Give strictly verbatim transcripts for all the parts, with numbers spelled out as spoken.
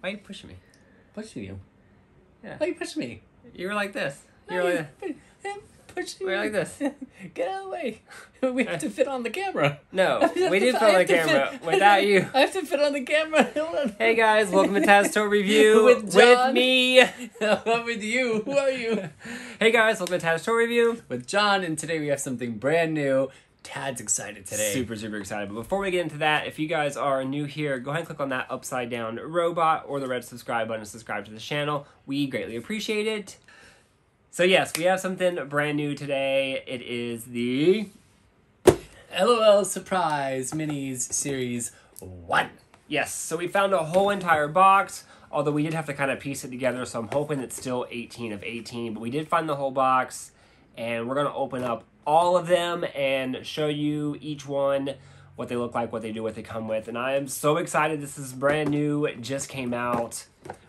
Why are you pushing me? Pushing you? Yeah. Why are you pushing me? You were like this. You were like this. Pushing you. We're like this. Get out of the way. We have to fit on the camera. No, we did fit on the camera without you. I have to fit on the camera. Hey guys, welcome to Tad's Toy Review with, with me. With you. Who are you? Hey guys, welcome to Tad's Toy Review with John, and today we have something brand new. Tad's excited today. Super, super excited. But before we get into that, if you guys are new here, go ahead and click on that upside down robot or the red subscribe button to subscribe to the channel. We greatly appreciate it. So yes, we have something brand new today. It is the LOL Surprise Minis Series one. Yes, so we found a whole entire box, although we did have to kind of piece it together, so I'm hoping it's still eighteen of eighteen, but we did find the whole box, and we're gonna open up all of them and show you each one, what they look like, what they do, what they come with. And I am so excited. This is brand new. It just came out.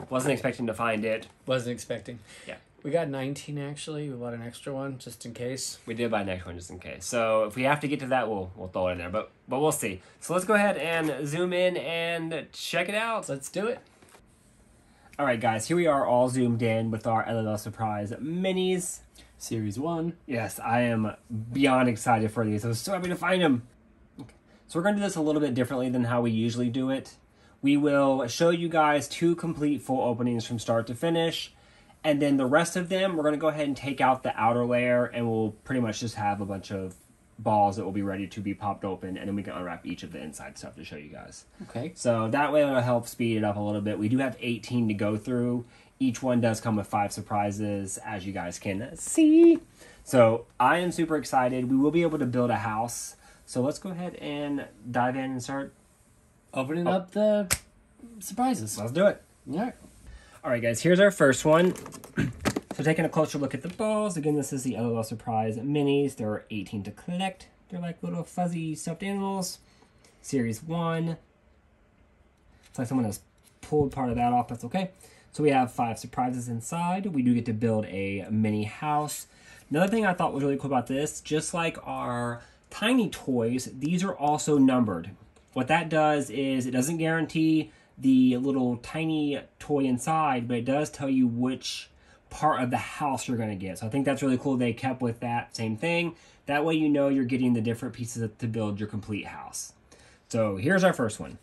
Wasn't expecting to find it. Wasn't expecting. Yeah. We got nineteen actually. We bought an extra one just in case. We did buy an extra one just in case. So if we have to get to that, we'll we'll throw it in there. But but we'll see. So let's go ahead and zoom in and check it out. Let's do it. All right, guys. Here we are, all zoomed in with our LOL Surprise Minis Series one. Yes, I am beyond excited for these. I was so happy to find them. So we're going to do this a little bit differently than how we usually do it. We will show you guys two complete full openings from start to finish. And then the rest of them, we're going to go ahead and take out the outer layer. And we'll pretty much just have a bunch of balls that will be ready to be popped open. And then we can unwrap each of the inside stuff to show you guys. Okay. So that way it'll help speed it up a little bit. We do have eighteen to go through. Each one does come with five surprises, as you guys can see. So I am super excited. We will be able to build a house. So let's go ahead and dive in and start opening oh. up the surprises. Let's do it. All right. All right, guys, here's our first one. So taking a closer look at the balls. Again, this is the LOL Surprise Minis. There are eighteen to collect. They're like little fuzzy stuffed animals. Series one. It's like someone has pulled part of that off. That's okay. So we have five surprises inside. We do get to build a mini house. Another thing I thought was really cool about this, just like our tiny toys, these are also numbered. What that does is it doesn't guarantee the little tiny toy inside, but it does tell you which part of the house you're going to get. So I think that's really cool. They kept with that same thing. That way you know you're getting the different pieces to build your complete house. So here's our first one.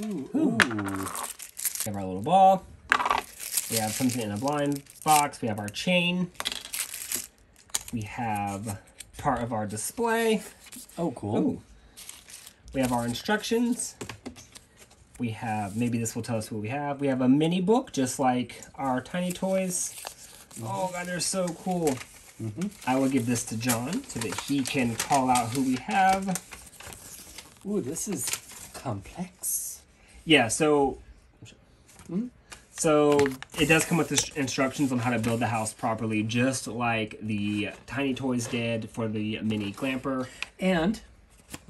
Ooh, ooh. We have our little ball. We have something in a blind box. We have our chain. We have part of our display. Oh, cool. Ooh. We have our instructions. We have, maybe this will tell us what we have. We have a mini book, just like our tiny toys. Mm-hmm. Oh, God, they're so cool. Mm-hmm. I will give this to John so that he can call out who we have. Ooh, this is complex. Yeah, so so it does come with the instructions on how to build the house properly, just like the tiny toys did for the mini clamper. And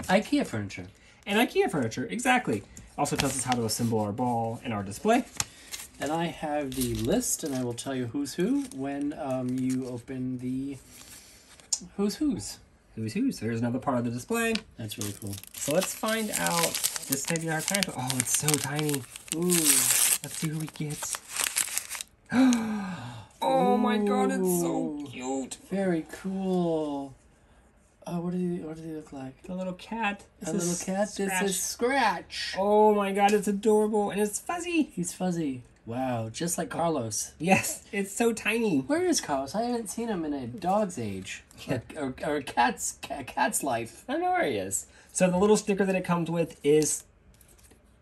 IKEA furniture. And IKEA furniture, exactly. Also tells us how to assemble our ball and our display. And I have the list, and I will tell you who's who when um, you open the who's who's. Who's who? So here's another part of the display. That's really cool. So let's find out. This may be our time. Oh, it's so tiny. Ooh. Let's see who we get. Oh my God, it's so cute. Very cool. Oh, what do they, what do they look like? A little cat. This a little cat. Scratch. This is Scratch. Oh my God, it's adorable. And it's fuzzy. He's fuzzy. Wow, just like Carlos. Yes, it's so tiny. Where is Carlos? I haven't seen him in a dog's age. Yeah. Or, or, or a cat's, a cat's life. I don't know where he is. So the little sticker that it comes with is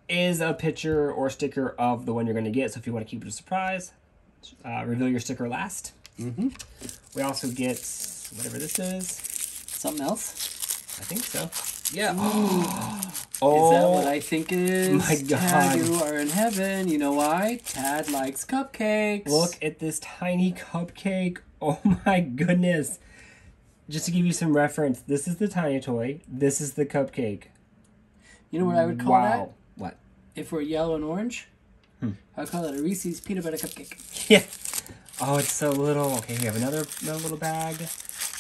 is a picture or sticker of the one you're going to get. So if you want to keep it a surprise, uh, reveal your sticker last. Mm-hmm. We also get whatever this is. Something else? I think so. Yeah. Oh, is that what I think it is? My God. Tad, you are in heaven. You know why? Tad likes cupcakes. Look at this tiny cupcake. Oh my goodness. Just to give you some reference, this is the tiny toy. This is the cupcake. You know what I would call wow. that? What? if we're yellow and orange, hmm. I would call it a Reese's peanut butter cupcake. Yeah. Oh, it's so little. Okay, we have another, another little bag.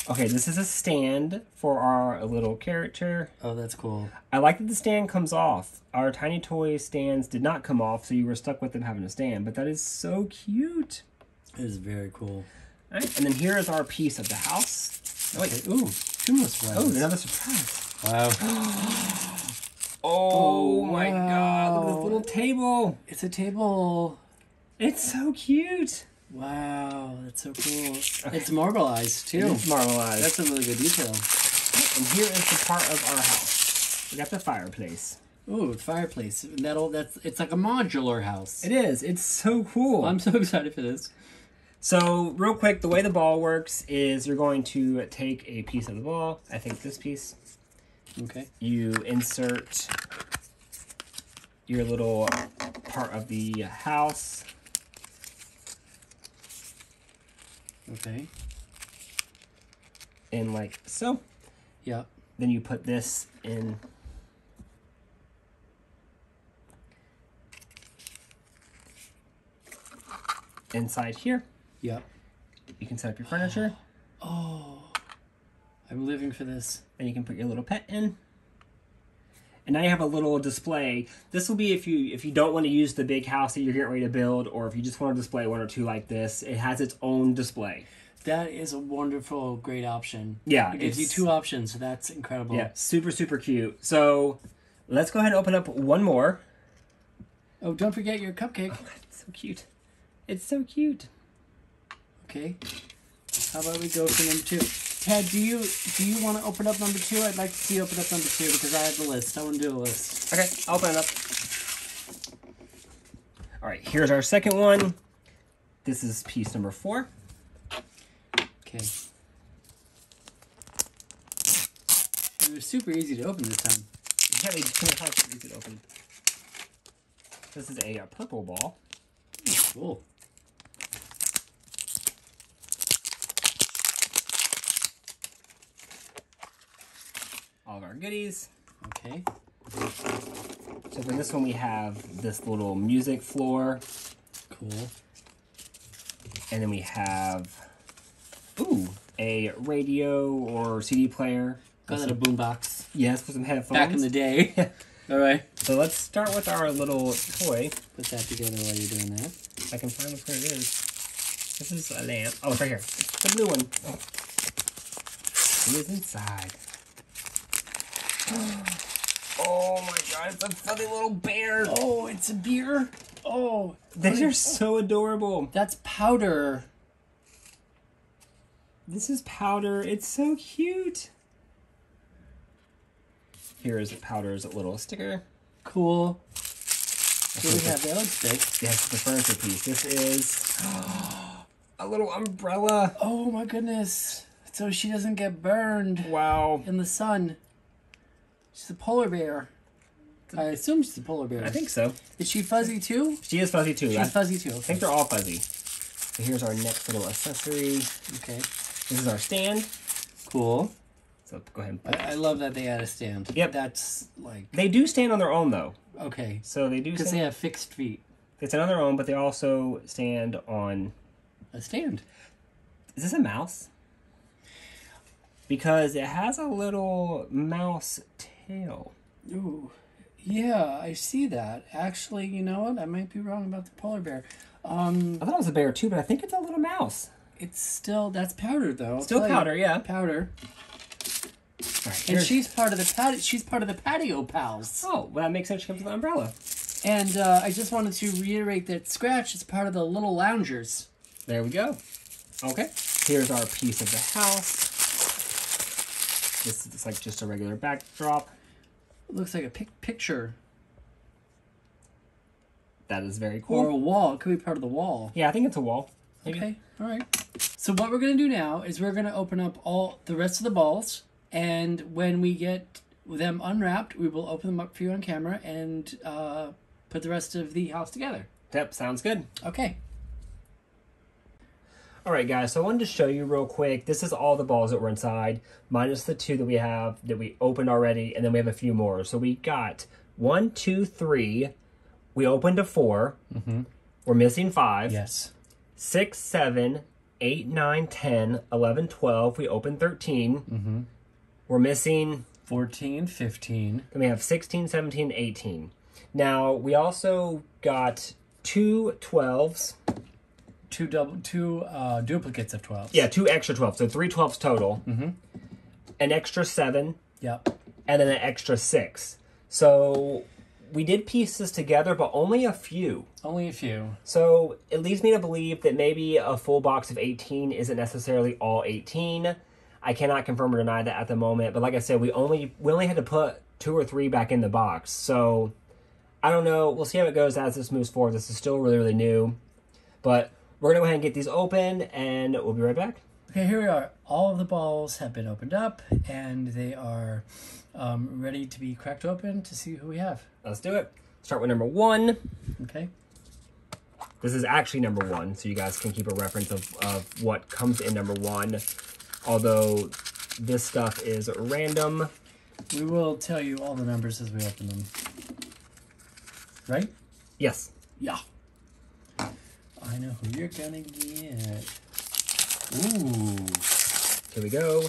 Okay, this is a stand for our little character. Oh, that's cool. I like that the stand comes off. Our Tiny Toy stands did not come off, so you were stuck with them having a stand. But that is so cute. It is very cool. All right, and then here is our piece of the house. Oh, wait, okay. Ooh, two more surprises. Oh, another surprise. Wow. oh, oh, my wow. God. Look at this little table. It's a table. It's so cute. Wow, that's so cool. Okay. It's marbleized, too. It's marbleized. That's a really good detail. And here is the part of our house. We got the fireplace. Ooh, fireplace. That'll, that's, it's like a modular house. It is. It's so cool. Well, I'm so excited for this. So, real quick, the way the ball works is you're going to take a piece of the ball. I think this piece. Okay. You insert your little part of the house. Okay. And like so. Yeah. Then you put this in. Inside here. Yeah. You can set up your furniture. Oh. I'm living for this. And you can put your little pet in. And now you have a little display. This will be if you if you don't want to use the big house that you're getting ready to build, or if you just want to display one or two like this. It has its own display. That is a wonderful, great option. Yeah. It gives you two options, so that's incredible. Yeah, super, super cute. So let's go ahead and open up one more. Oh, don't forget your cupcake. Oh, it's so cute. It's so cute. Okay. How about we go for number two? Tad, do you do you want to open up number two? I'd like to see you open up number two because I have the list. I want to do a list. Okay, I'll open it up. All right, here's our second one. This is piece number four. Okay. It was super easy to open this time. Yeah, they can't help it easy to open. This is a, a purple ball. Ooh, cool. All of our goodies. Okay. So for this one, we have this little music floor. Cool. And then we have, ooh, a radio or C D player. Got it, a boombox. Yes, for some headphones. Back in the day. All right. So let's start with our little toy. Put that together while you're doing that. If I can find where it is. This is a lamp. Oh, it's right here. It's the blue one. Oh. It is inside. Oh my God, it's a fuzzy little bear. Oh, it's a beer. Oh, these are so adorable. That's powder. This is powder. It's so cute. Here is powder's little sticker. Cool. Here we have the other stick. Yes, the furniture piece. This is a little umbrella. Oh my goodness. So she doesn't get burned. Wow. In the sun. She's a polar bear. I assume she's a polar bear. I think so. Is she fuzzy too? She is fuzzy too. She's I, fuzzy too. Okay. I think they're all fuzzy. So here's our next little accessory. Okay. This is our stand. Cool. So go ahead and put I, I love that they add a stand. Yep. That's like... They do stand on their own though. Okay. So they do stand... Because they have fixed feet. They stand on their own, but they also stand on... A stand. Is this a mouse? Because it has a little mouse... Tail. Ooh, yeah, I see that. Actually, you know what? I might be wrong about the polar bear. Um, I thought it was a bear too, but I think it's a little mouse. It's still, that's powder though. I'll still powder, you. Yeah. Powder. All right, and she's part of the patio. She's part of the patio pals. Oh, well, that makes sense. She comes with an umbrella. And uh, I just wanted to reiterate that Scratch is part of the little loungers. There we go. Okay. Here's our piece of the house. This is like just a regular backdrop. It looks like a pic picture. That is very cool. Or a wall. It could be part of the wall. Yeah, I think it's a wall. Maybe. Okay. All right. So what we're going to do now is we're going to open up all the rest of the balls. And when we get them unwrapped, we will open them up for you on camera and uh, put the rest of the house together. Yep. Sounds good. Okay. Alright guys, so I wanted to show you real quick, this is all the balls that were inside, minus the two that we have, that we opened already, and then we have a few more. So we got one, two, three, We opened a four. Mm-hmm. We're missing five. Yes. Six, seven, eight, nine, ten, eleven, twelve. We opened thirteen. Mm-hmm. We're missing fourteen, fifteen. Then we have sixteen, seventeen, eighteen. Now, we also got two twelves. Two, double, two uh, duplicates of twelves. Yeah, two extra twelves. So three twelves total. Mm-hmm. An extra seven. Yep. And then an extra six. So we did piece this together, but only a few. Only a few. So it leads me to believe that maybe a full box of eighteen isn't necessarily all eighteen. I cannot confirm or deny that at the moment. But like I said, we only we only had to put two or three back in the box. So I don't know. We'll see how it goes as this moves forward. This is still really, really new. But we're going to go ahead and get these open, and we'll be right back. Okay, here we are. All of the balls have been opened up, and they are um, ready to be cracked open to see who we have. Let's do it. Start with number one. Okay. This is actually number one, so you guys can keep a reference of, of what comes in number one, although this stuff is random. We will tell you all the numbers as we open them. Right? Yes. Yeah. I know who you're gonna get. Ooh. Here we go.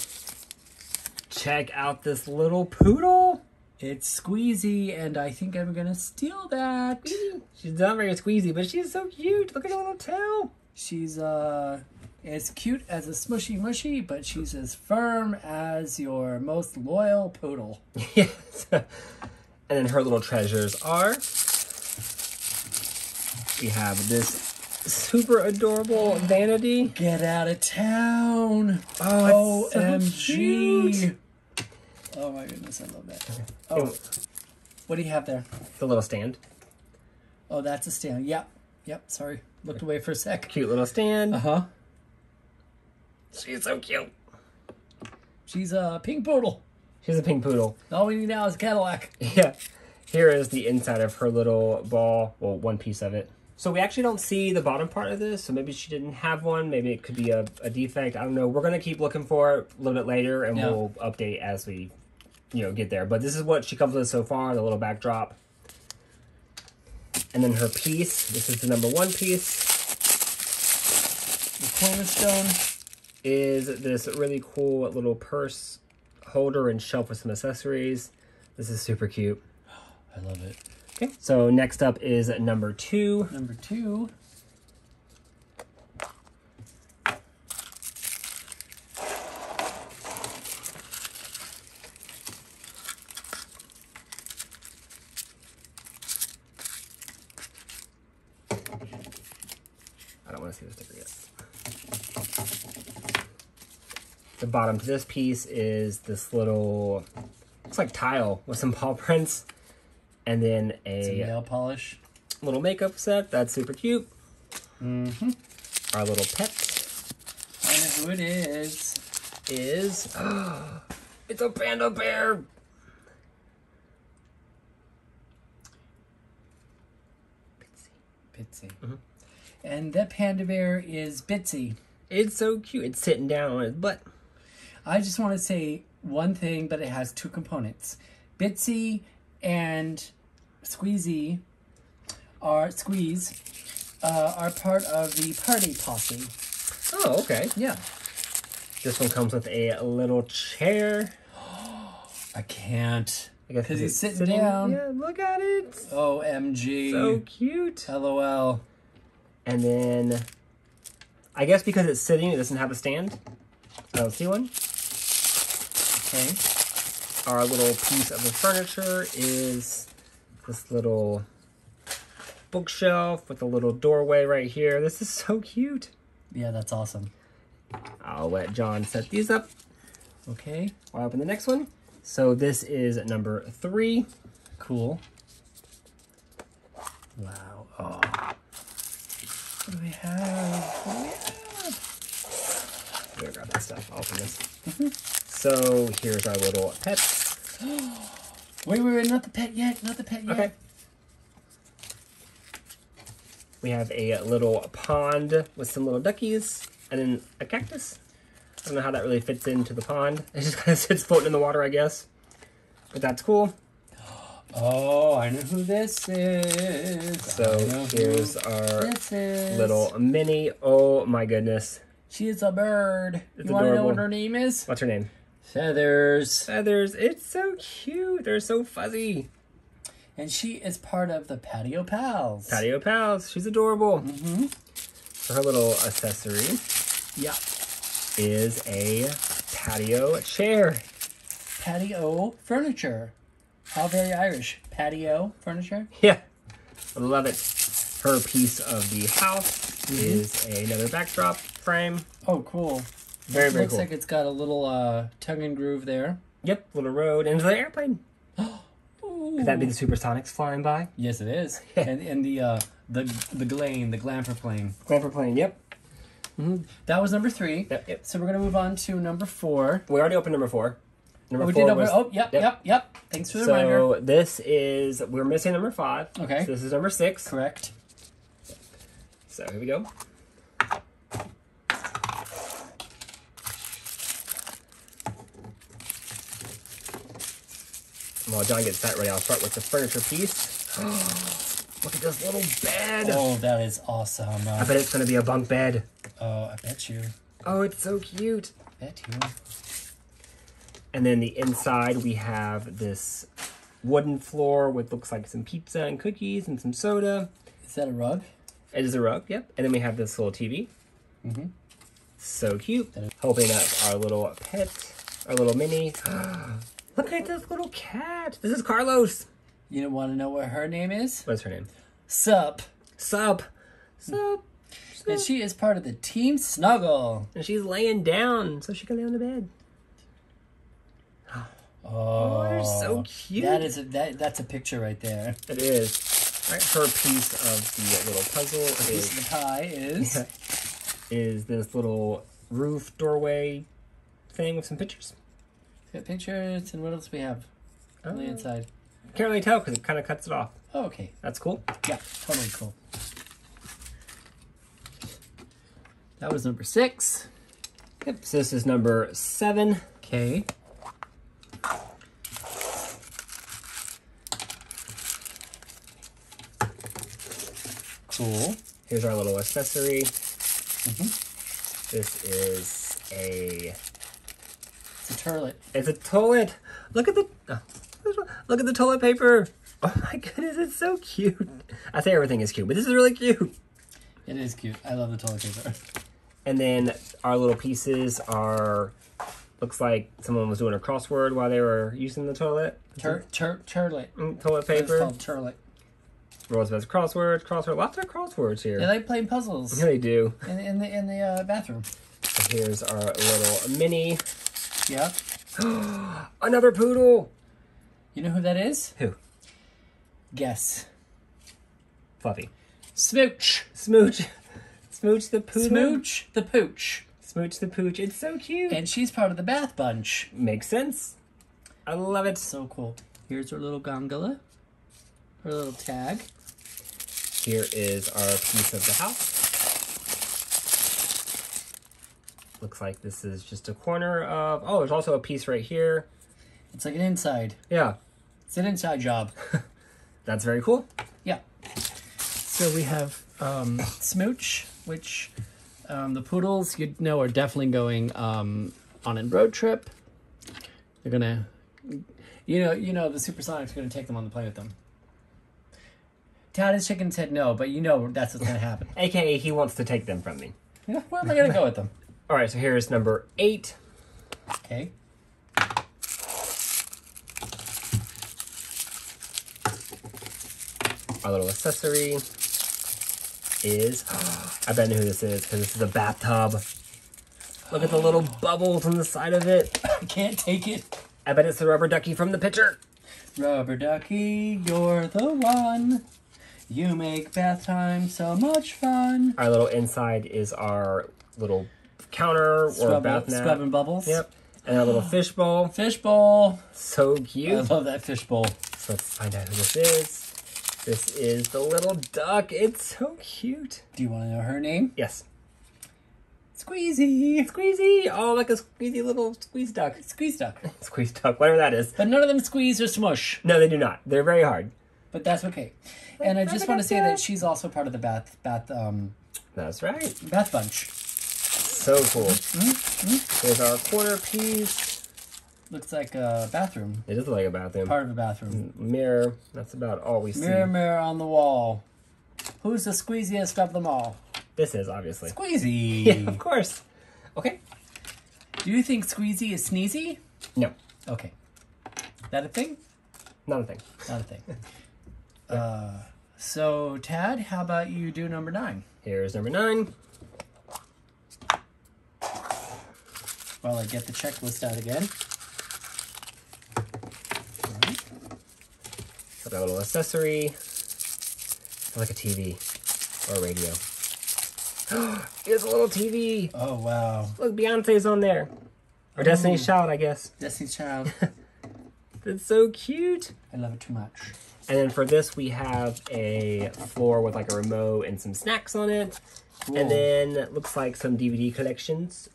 Check out this little poodle. It's Squeezy, and I think I'm gonna steal that. Squeezy. She's not very Squeezy, but she's so cute. Look at her little tail. She's uh, as cute as a smushy mushy, but she's as firm as your most loyal poodle. Yes. And then her little treasures are... We have this... super adorable vanity. Get out of town. Oh, O M G. So oh my goodness, I love that. Okay. Oh, what do you have there? The little stand. Oh, that's a stand. Yep. Yep. Sorry. Looked away for a sec. Cute little stand. Uh-huh. She's so cute. She's a pink poodle. She's a pink poodle. All we need now is a Cadillac. Yeah. Here is the inside of her little ball. Well, one piece of it. So we actually don't see the bottom part of this, so maybe she didn't have one. Maybe it could be a, a defect. I don't know. We're going to keep looking for it a little bit later, and yeah. We'll update as we, you know, get there. But this is what she comes with so far, the little backdrop. And then her piece. This is the number one piece. The cornerstone is this really cool little purse holder and shelf with some accessories. This is super cute. I love it. Okay, so next up is number two. Number two. I don't want to see the sticker yet. The bottom to this piece is this little, looks like tile with some paw prints. And then a, it's a nail polish. Little makeup set. That's super cute. Mm-hmm. Our little pet. I know who it is. Is. Oh, it's a panda bear. Bitsy. Bitsy. Mm-hmm. And that panda bear is Bitsy. It's so cute. It's sitting down on its butt. I just want to say one thing, but it has two components. Bitsy and... Squeezy, are Squeeze, uh, are part of the party posse. Oh, okay. Yeah. This one comes with a little chair. I can't. Because he's sitting, sitting down. Yeah, look at it. O M G. So cute. L O L. And then, I guess because it's sitting, it doesn't have a stand. I don't see one. Okay. Our little piece of the furniture is... this little bookshelf with a little doorway right here. This is so cute. Yeah, that's awesome. I'll let John set these up. Okay. I'll open the next one. So this is number three. Cool. Wow. Oh. What do we have? What do we have? I'm gonna grab that stuff. I'll open this. Mm-hmm. So here's our little pets. Wait, wait, wait, not the pet yet, not the pet yet. Okay. We have a little pond with some little duckies and then a cactus. I don't know how that really fits into the pond. It just kind of sits floating in the water, I guess. But that's cool. Oh, I know who this is. So here's our little mini. Oh my goodness. She is a bird. It's you want to know what her name is? What's her name? Feathers. Feathers. It's so cute. They're so fuzzy. And she is part of the Patio Pals. Patio Pals. She's adorable. Mm-hmm. So her little accessory yeah. is a patio chair. Patio furniture. All very Irish. Patio furniture. Yeah. I love it. Her piece of the house mm-hmm. is another backdrop frame. Oh, cool. Very, very looks cool. Looks like it's got a little uh, tongue and groove there. Yep. Little road into the airplane. Could that be the Supersonics flying by? Yes, it is. and and the, uh, the the glane, the glamper plane. Glamper plane, yep. Mm-hmm. That was number three. Yep, yep. So we're going to move on to number four. We already opened number four. Number oh, we four did open, was, oh, yep, yep, yep, yep. Thanks for the so reminder. So this is, we're missing number five. Okay. So this is number six. Correct. So here we go. While John gets that ready, I'll start with the furniture piece. Look at this little bed. Oh, that is awesome. Uh, I bet it's going to be a bunk bed. Oh, I bet you. Oh, it's so cute. I bet you. And then the inside, we have this wooden floor with looks like some pizza and cookies and some soda. Is that a rug? It is a rug, yep. And then we have this little T V. Mm-hmm. So cute. Helping us, our little pet, our little mini. Look at this little cat. This is Carlos. You don't want to know what her name is? What's her name? Sup. Sup. Sup. Sup. And she is part of the Team Snuggle. And she's laying down so she can lay on the bed. Oh, they're so cute. That is a, that, that's a picture right there. It is. All right, her piece of the little puzzle. Her piece of the pie is? Is this little roof doorway thing with some pictures. Got pictures, and what else we have on oh. the inside? Can't really tell because it kind of cuts it off. Oh, okay. That's cool. Yeah, totally cool. That was number six. Yep, so this is number seven. Okay. Cool. Here's our little accessory. Mm-hmm. This is a... It's a toilet. It's a toilet. Look at the oh, look at the toilet paper. Oh my goodness, it's so cute. I say everything is cute, but this is really cute. It is cute. I love the toilet paper. And then our little pieces are looks like someone was doing a crossword while they were using the toilet. Tur tur turlet. Mm, toilet paper. It's called turlet. World's best crosswords. Crossword. Lots of crosswords here. They like playing puzzles. Yeah, they do. In, in the in the uh, bathroom. So here's our little mini. Yep. Another poodle. You know who that is? Who? Guess. Fluffy. Smooch. Smooch. Smooch the poodle. Smooch the pooch. Smooch the pooch. It's so cute. And she's part of the bath bunch. Makes sense. I love it. So cool. Here's her little gondola. Her little tag. Here is our piece of the house. Looks like this is just a corner of... Oh, there's also a piece right here. It's like an inside. Yeah. It's an inside job. That's very cool. Yeah. So we have um, Smooch, which um, the poodles, you know, are definitely going um, on a road trip. They're going to... You know, you know, the Supersonics are going to take them on the plane with them. Tad is shaking his head no, but you know that's what's going to happen. A K A he wants to take them from me. Yeah, where am I going to go with them? All right, so here's number eight. Okay. Our little accessory is, oh, I bet I know who this is, because this is a bathtub. Look at the little bubbles on the side of it. I can't take it. I bet it's the rubber ducky from the picture. Rubber ducky, you're the one. You make bath time so much fun. Our little inside is our little counter scrub or bath mat. Scrubbing bubbles. Yep. And a little fish bowl. Fish bowl. So cute. I love that fish bowl. So let's find out who this is. This is the little duck. It's so cute. Do you want to know her name? Yes. Squeezy, Squeezy, oh, like a squeezy little squeeze duck, squeeze duck, squeeze duck, whatever that is. But none of them squeeze or smush. No, they do not. They're very hard. But that's okay. Like, and I just want to say that she's also part of the bath, bath, um. That's right. Bath bunch. So cool. Mm-hmm. There's our quarter piece. Looks like a bathroom. It does look like a bathroom. Part of a bathroom. Mirror. That's about all we see. Mirror, mirror on the wall. Who's the squeeziest of them all? This is, obviously. Squeezy! Yeah, of course. Okay. Do you think Squeezy is sneezy? No. Okay. That a thing? Not a thing. Not a thing. uh, so, Tad, how about you do number nine? Here's number nine. While I get the checklist out again. All right. Got a little accessory. Like a T V or a radio. It's a little T V. Oh, wow. Look, Beyonce's on there. Or oh. Destiny's Child, I guess. Destiny's Child. That's so cute. I love it too much. And then for this, we have a floor with like a remote and some snacks on it. Cool. And then it looks like some D V D collections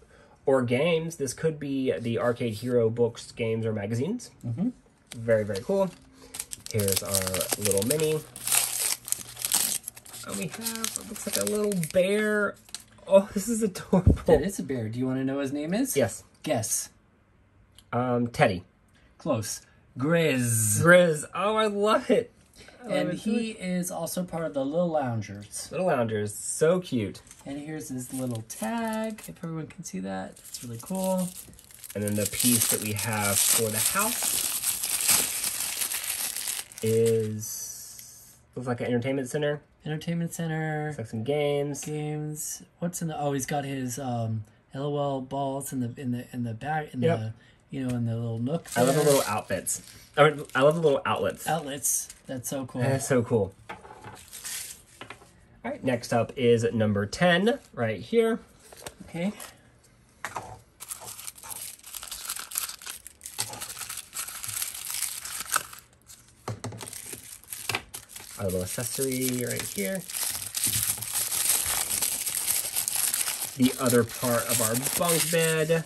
or games. This could be the Arcade Hero books, games, or magazines. Mm-hmm. Very, very cool. Here's our little mini. And we have, it looks like a little bear. Oh, this is adorable. That is a bear. Do you want to know what his name is? Yes. Guess. Um, Teddy. Close. Grizz. Grizz. Oh, I love it. I and love it. He is also part of the Little Loungers. Little Loungers. So cute. And here's his little tag, if everyone can see that. It's really cool. And then the piece that we have for the house is, looks like an entertainment center. Entertainment Center. It's like some games. Games. What's in the? Oh, he's got his um, LOL balls in the in the in the back in yep. the you know in the little nook. There. I love the little outfits. I, mean, I love the little outlets. Outlets. That's so cool. That's so cool. All right. Next up is number ten right here. Okay. A little accessory right here. The other part of our bunk bed.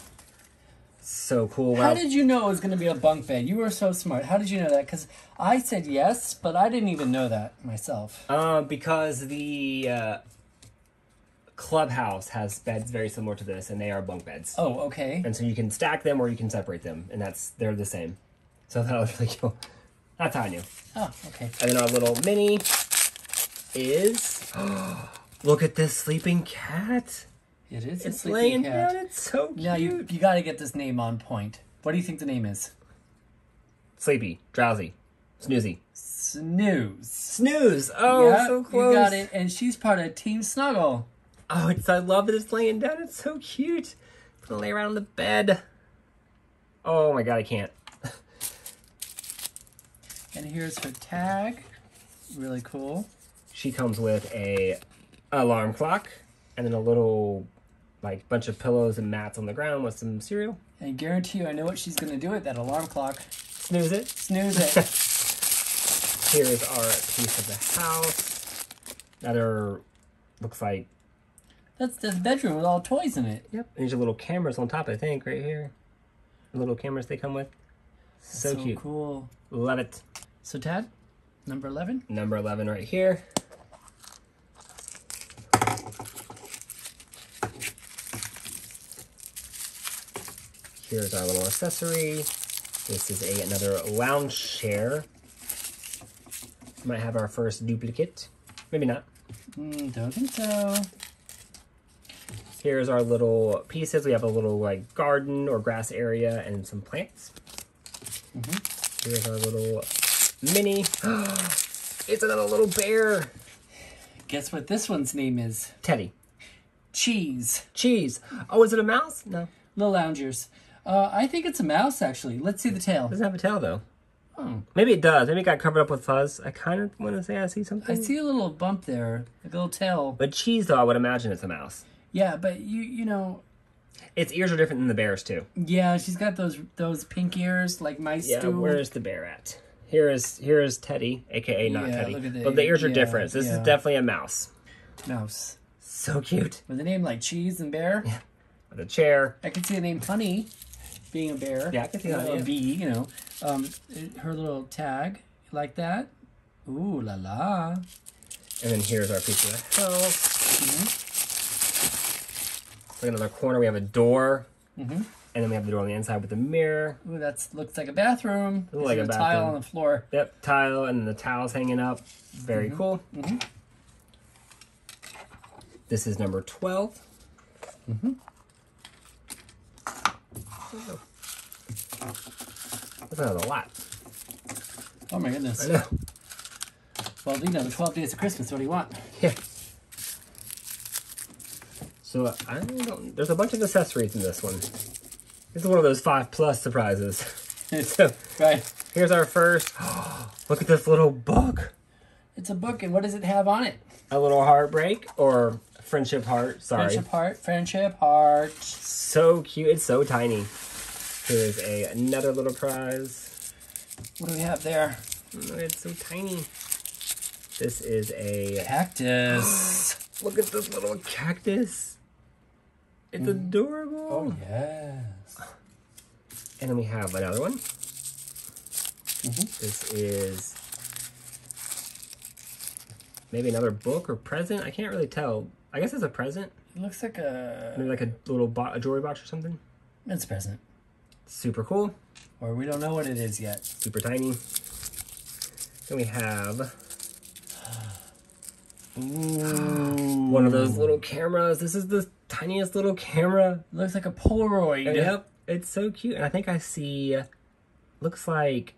So cool. How wow. did you know it was going to be a bunk bed? You were so smart. How did you know that? Because I said yes, but I didn't even know that myself. Uh, because the uh, clubhouse has beds very similar to this, and they are bunk beds. Oh, okay. And so you can stack them or you can separate them, and that's they're the same. So that was really cool. That's how I knew. Oh, okay. And then our little mini is... Oh, look at this sleeping cat. It is it's a sleeping cat. It's laying down. It's so cute. Now, you, you got to get this name on point. What do you think the name is? Sleepy. Drowsy. Snoozy. Snooze. Snooze. Oh, yep, so close. You got it. And she's part of Team Snuggle. Oh, it's, I love that it's laying down. It's so cute. It's going to lay around on the bed. Oh, my God. I can't. And here's her tag. Really cool. She comes with a alarm clock and then a little like bunch of pillows and mats on the ground with some cereal. And I guarantee you I know what she's going to do with that alarm clock. Snooze it. Snooze it. Here's our piece of the house. Another looks like... That's this bedroom with all toys in it. Yep. And these are little cameras on top, I think, right here. The little cameras they come with. So, so cute. Cool. Love it. So, Tad, number eleven? Number eleven right here. Here's our little accessory. This is a, another lounge chair. Might have our first duplicate. Maybe not. Mm, don't think so. Here's our little pieces. We have a little like garden or grass area and some plants. Mm-hmm. Here's our little... Mini. It's another little bear. Guess what this one's name is? Teddy. Cheese. Cheese. Oh, is it a mouse? No. Little Loungers. Uh, I think it's a mouse, actually. Let's see the tail. It doesn't have a tail, though. Oh. Maybe it does. Maybe it got covered up with fuzz. I kind of want to say I see something. I see a little bump there. Like a little tail. But Cheese, though, I would imagine it's a mouse. Yeah, but you, you know... Its ears are different than the bear's, too. Yeah, she's got those those pink ears, like mice do. Yeah, stool. Where's the bear at? Here is here is Teddy, aka not yeah, Teddy, the but the ears are yeah, different. This yeah. is definitely a mouse. Mouse. So cute. With a name like Cheese and Bear. Yeah. With a chair. I could see the name Honey being a bear. Yeah, I could see that. A bee, you know. Um, her little tag like that. Ooh la la. And then here's our piece of the house. Mm-hmm. Look at another corner. We have a door. Mm-hmm. And then we have the door on the inside with the mirror. Ooh, that looks like a bathroom. Looks like a bathroom. Tile on the floor. Yep, tile and the towels hanging up. Very mm-hmm. cool. Mm-hmm. This is number twelve. Mm-hmm. Oh. That's another lot. Oh my goodness. I know. Well, these are the twelve days of Christmas. What do you want? Yeah. So, I don't, there's a bunch of accessories in this one. This is one of those five plus surprises. So, right. Here's our first. Oh, look at this little book. It's a book, and what does it have on it? A little heartbreak or friendship heart. Sorry. Friendship heart. Friendship heart. So cute. It's so tiny. Here's a, another little prize. What do we have there? Oh, it's so tiny. This is a cactus. Look at this little cactus. It's adorable. Oh, yes. And then we have another one. Mm-hmm. This is maybe another book or present. I can't really tell. I guess it's a present. It looks like a... Maybe like a little bo a jewelry box or something. It's a present. Super cool. Or we don't know what it is yet. Super tiny. Then we have... Ooh. One of those little cameras. This is the tiniest little camera. Looks like a Polaroid. Yep. It's so cute. And I think I see, looks like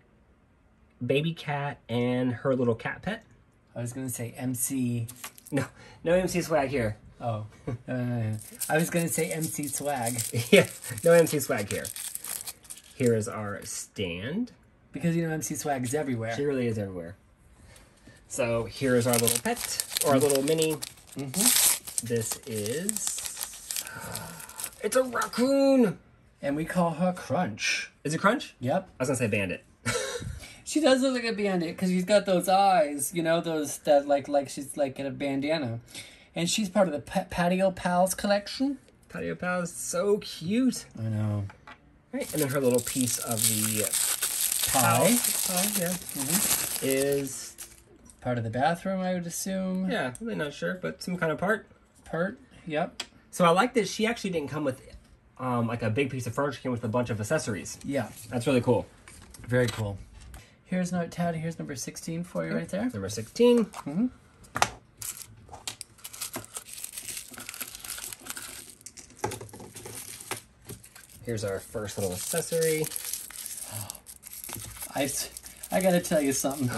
baby cat and her little cat pet. I was going to say M C. No, no M C swag here. Oh. Uh, I was going to say M C swag. Yeah, no M C swag here. Here is our stand. Because, you know, M C swag is everywhere. She really is everywhere. So here is our little pet, or our little mini. Mm-hmm. This is, it's a raccoon. And we call her Crunch. Is it Crunch? Yep. I was gonna say Bandit. She does look like a bandit because she's got those eyes, you know, those that like, like she's like in a bandana. And she's part of the pa Patio Pals collection. Patio Pals, so cute. I know. All right, and then her little piece of the pie, pie yeah. Mm-hmm. is... Part of the bathroom, I would assume. Yeah, really not sure, but some kind of part. Part, yep. So I like that she actually didn't come with um, like a big piece of furniture, came with a bunch of accessories. Yeah. That's really cool. Very cool. Here's, no, Tad, here's number sixteen for you right there. Number sixteen. Mm-hmm. Here's our first little accessory. I, I gotta tell you something.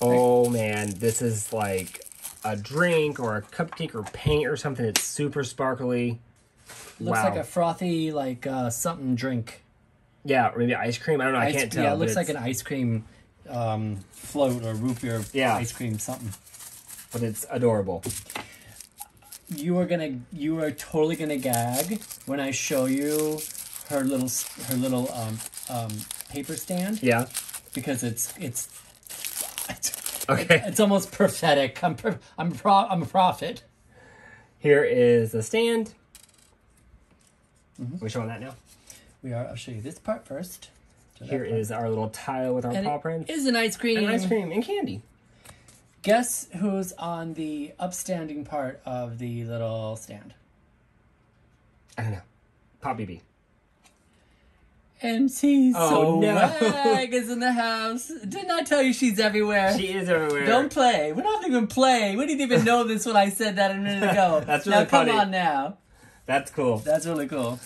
Oh man, this is like a drink or a cupcake or paint or something. It's super sparkly. Looks wow. like a frothy, like uh, something drink. Yeah, or maybe ice cream. I don't know. Ice, I can't tell. Yeah, it looks like an ice cream um, float or root beer yeah. ice cream something. But it's adorable. You are gonna, you are totally gonna gag when I show you her little, her little um, um, paper stand. Yeah, because it's it's. Okay. It's almost prophetic. I'm pro I'm pro I'm a prophet. Here is the stand. Mm-hmm. We're showing that now. We are. I'll show you this part first. So here is our little tile with our and paw print. Is an ice cream. And ice cream and candy. Guess who's on the upstanding part of the little stand? I don't know. Poppy B. M C oh, swag no. is in the house. Didn't I tell you she's everywhere? She is everywhere. Don't play. We don't even play. We didn't even know this when I said that a minute ago. That's really now, funny. Come on now. That's cool. That's really cool.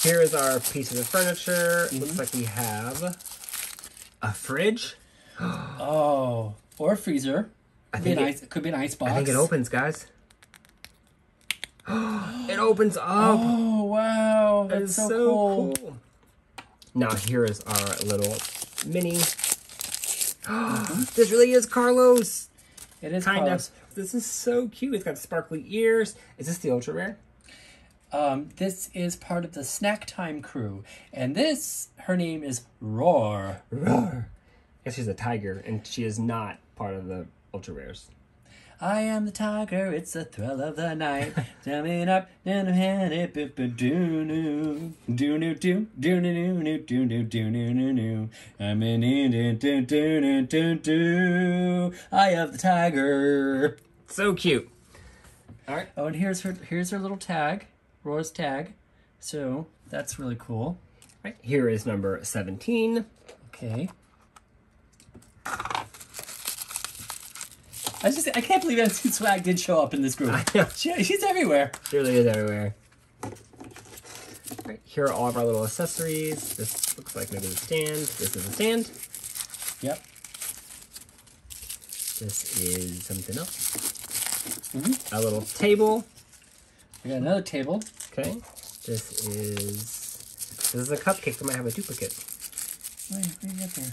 Here is our piece of the furniture. Mm-hmm. Looks like we have a fridge. Oh, or a freezer. I could think be an it, ice, could be an ice box. I think it opens, guys. It opens up. Oh wow! That That's is so, so cool. cool. Now here is our little mini. Mm-hmm. This really is Carlos. It is kind Carlos. of. This is so cute. It's got sparkly ears. Is this the ultra rare? Um, this is part of the Snack Time crew, and this her name is Roar. Roar. I guess she's a tiger, and she is not part of the ultra rares. I am the tiger, it's the thrill of the night. Dumbing up, and I'm headed, bip, bip, doo-noo. Doo-noo, doo, doo-noo-noo, doo-noo, doo-noo-noo-noo. I'm in it, doo-doo-doo-doo-doo. I have the tiger. So cute. All right. Oh, and here's her, here's her little tag, Roar's tag. So that's really cool. Right. Here is number seventeen. Okay. I was just, I can't believe M C Swag did show up in this group. She, she's everywhere. She really is everywhere. Right, here are all of our little accessories. This looks like maybe the stand. This is a stand. Yep. This is something else. Mm-hmm. A little table. We got another table. Okay. This is, this is a cupcake that might have a duplicate. Wait, what do you get there?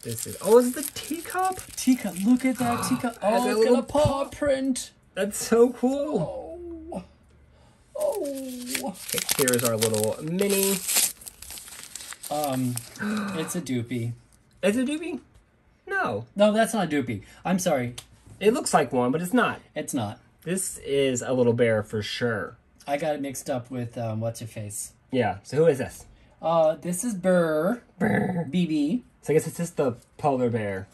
This is, oh, is it the teacup? Teacup, look at that teacup. Oh, it's got a paw print. That's so cool. Oh. Oh. Okay, here is our little mini. Um, it's a doopie. It's a doopie? No. No, that's not a doopie. I'm sorry. It looks like one, but it's not. It's not. This is a little bear for sure. I got it mixed up with, um, what's-your-face. Yeah, so who is this? Uh, this is Burr. Burr. B B. So I guess it's just the polar bear.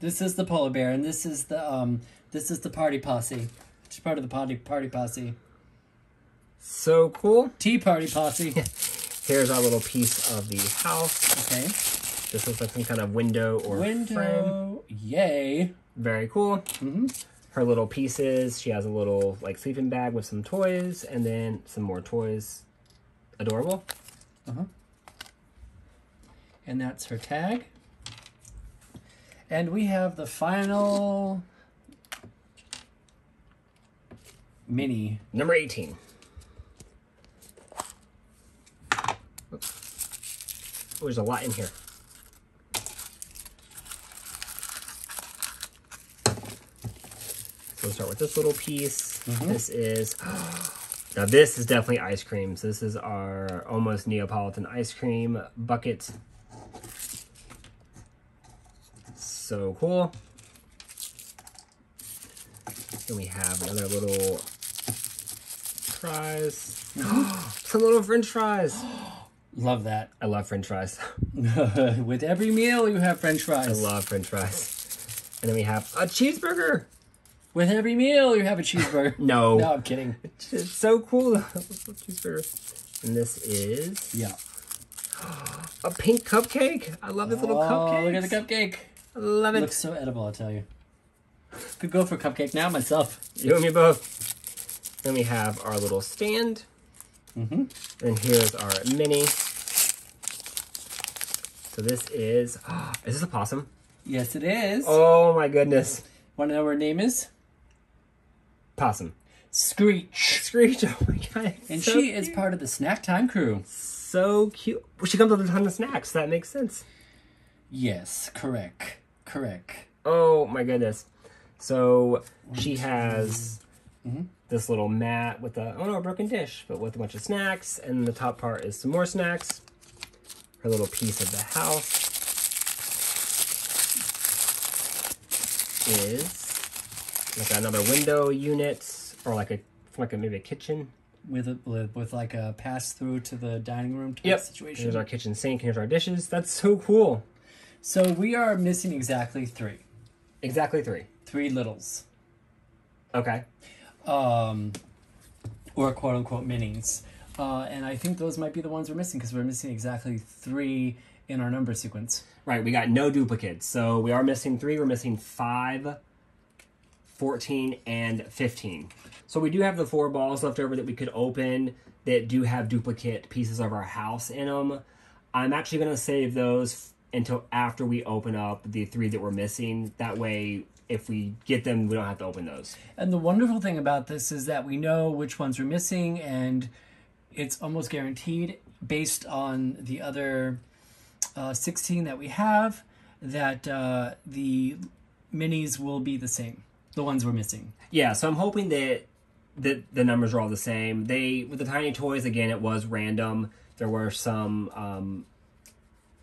This is the polar bear, and this is the um, this is the party posse. It's part of the party party posse. So cool. Tea party posse. Here's our little piece of the house. Okay. This looks like some kind of window or window. Frame. Yay! Very cool. Mm-hmm. Her little pieces. She has a little like sleeping bag with some toys, and then some more toys. Adorable. Uh huh. And that's her tag. And we have the final mini. Number eighteen. Oops. Oh, there's a lot in here. So we'll start with this little piece. Mm-hmm. This is, now this is definitely ice cream. So this is our almost Neapolitan ice cream bucket. So cool. And we have another little fries. Some little French fries. Love that. I love French fries. With every meal you have French fries. I love French fries. And then we have a cheeseburger. With every meal you have a cheeseburger. No. No, I'm kidding. It's so cool. Cheeseburger. And this is, yeah, a pink cupcake. I love this little cupcake. Oh, look at the cupcake. Love it. Looks so edible, I'll tell you. Could go for a cupcake now myself. You and me both. Then we have our little stand. Mm-hmm. And here's our mini. So this is, oh, is this a possum? Yes, it is. Oh my goodness. Want to know what her name is? Possum. Screech. Screech, oh my god. And so she cute. Is part of the snack time crew. So cute. Well, she comes with a ton of snacks, so that makes sense. Yes, correct. Correct. Oh my goodness. So she has mm-hmm. this little mat with a, oh no, a broken dish, but with a bunch of snacks. And the top part is some more snacks. Her little piece of the house is like another window unit or like a, like a maybe a kitchen. With, a, with like a pass through to the dining room type yep. situation. Here's our kitchen sink, here's our dishes. That's so cool. So we are missing exactly three. Exactly three. Three littles. Okay. Um, or quote-unquote minis. Uh, and I think those might be the ones we're missing because we're missing exactly three in our number sequence. Right, we got no duplicates. So we are missing three. We're missing five, fourteen, and fifteen. So we do have the four balls left over that we could open that do have duplicate pieces of our house in them. I'm actually going to save those until after we open up the three that we're missing. That way, if we get them, we don't have to open those. And the wonderful thing about this is that we know which ones we're missing, and it's almost guaranteed based on the other uh, sixteen that we have, that uh, the minis will be the same, the ones we're missing. Yeah, so I'm hoping that the, the numbers are all the same. They, with the Tiny Toys, again, it was random. There were some Um,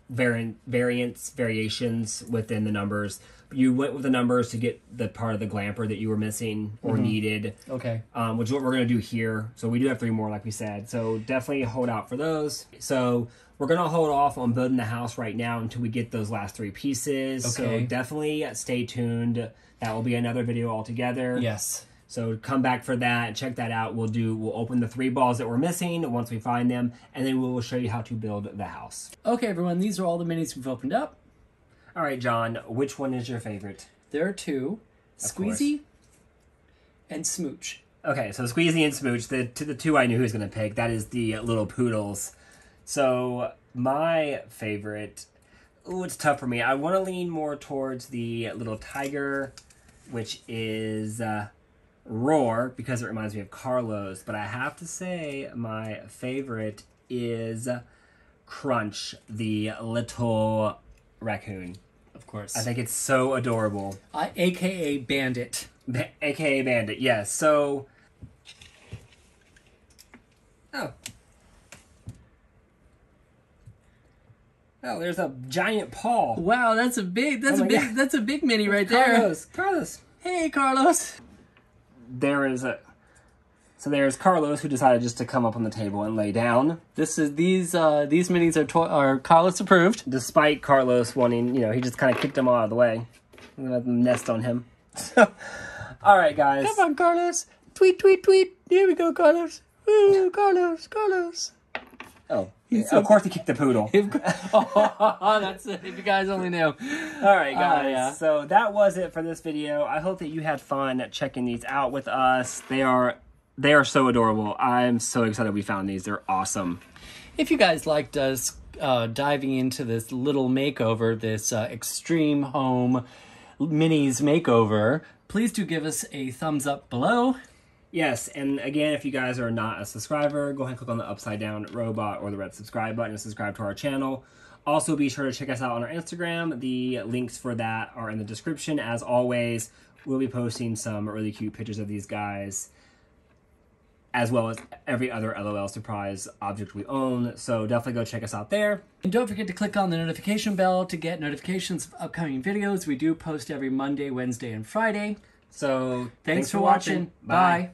Variant, variants, variations within the numbers. You went with the numbers to get the part of the glamper that you were missing or mm-hmm. needed. Okay. Um, which is what we're going to do here. So we do have three more, like we said. So definitely hold out for those. So we're going to hold off on building the house right now until we get those last three pieces. Okay. So definitely stay tuned. That will be another video altogether. Yes. So come back for that and check that out. We'll do, we'll open the three balls that we're missing once we find them, and then we will show you how to build the house. Okay, everyone, these are all the minis we've opened up. All right, John, which one is your favorite? There are two, Squeezy and Smooch. Okay, so Squeezy and Smooch, the, to the two I knew who was going to pick, that is the little poodles. So my favorite, ooh, it's tough for me. I want to lean more towards the little tiger, which is... Uh, Roar, because it reminds me of Carlos, but I have to say my favorite is Crunch, the little raccoon. Of course. I think it's so adorable. Uh, A K A Bandit. Ba A K A Bandit, yes. Yeah, so... Oh. Oh, there's a giant paw. Wow, that's a big, that's oh a big, God. that's a big mini right Carlos. there. Carlos, Carlos. Hey, Carlos. There is a, so there's Carlos, who decided just to come up on the table and lay down. This is, these, uh, these minis are, to are Carlos approved. Despite Carlos wanting, you know, he just kind of kicked them all out of the way. I'm gonna let them nest on him. So, all right, guys. Come on, Carlos. Tweet, tweet, tweet. Here we go, Carlos. Woo, Carlos, Carlos. Oh, He's of so course he kicked the poodle. Oh, that's it. If you guys only knew. All right, guys. Uh, yeah. So that was it for this video. I hope that you had fun checking these out with us. They are, they are so adorable. I'm so excited we found these. They're awesome. If you guys liked us uh, diving into this little makeover, this uh, extreme home minis makeover, please do give us a thumbs up below. Yes, and again, if you guys are not a subscriber, go ahead and click on the Upside Down Robot or the red subscribe button and subscribe to our channel. Also, be sure to check us out on our Instagram. The links for that are in the description. As always, we'll be posting some really cute pictures of these guys, as well as every other LOL Surprise object we own. So definitely go check us out there. And don't forget to click on the notification bell to get notifications of upcoming videos. We do post every Monday, Wednesday, and Friday. So thanks, thanks for watching. watching. Bye. Bye.